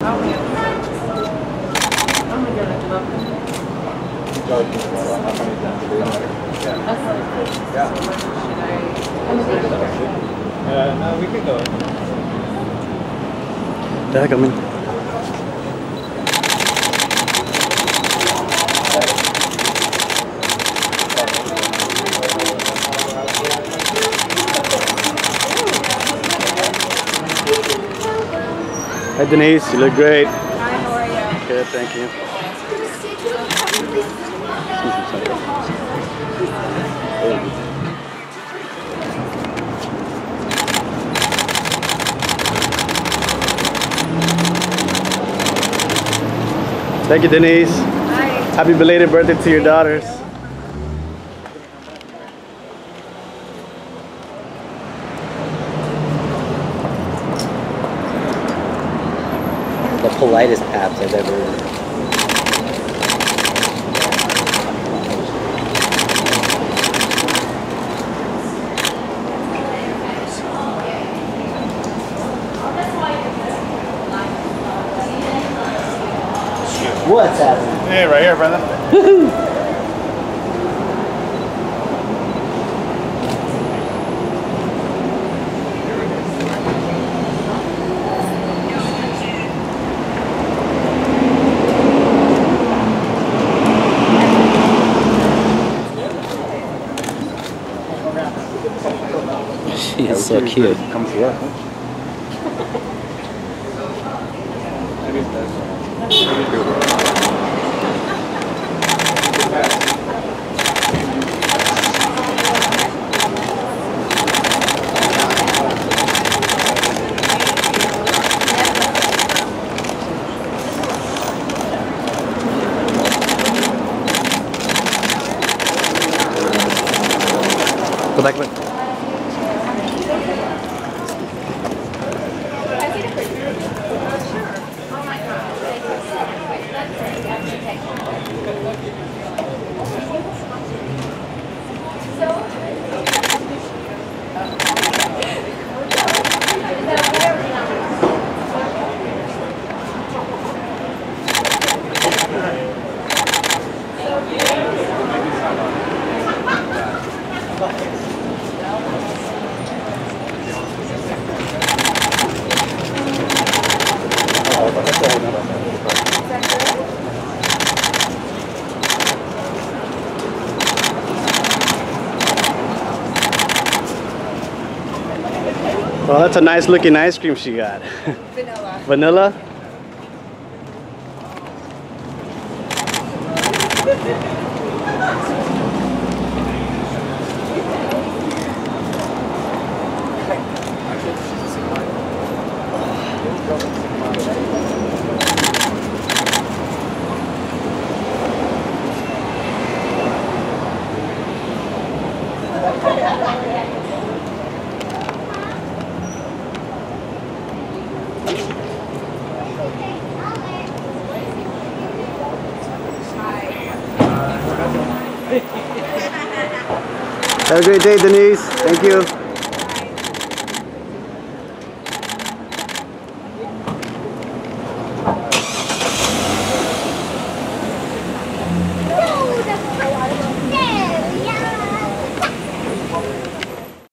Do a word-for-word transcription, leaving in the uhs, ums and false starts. Yeah, no, we can go. They're coming. Hi Denise, you look great. Hi, how are you? Good, thank you. Oh. Thank you, Denise. Hi. Happy belated birthday to your daughters. The politest abs I've ever heard. What's happening? Hey, right here, brother. Woohoo! She is so cute. Comes here. Go back, back. Well, that's a nice looking ice cream she got. Vanilla. Vanilla? Have a great day, Denise. Thank you.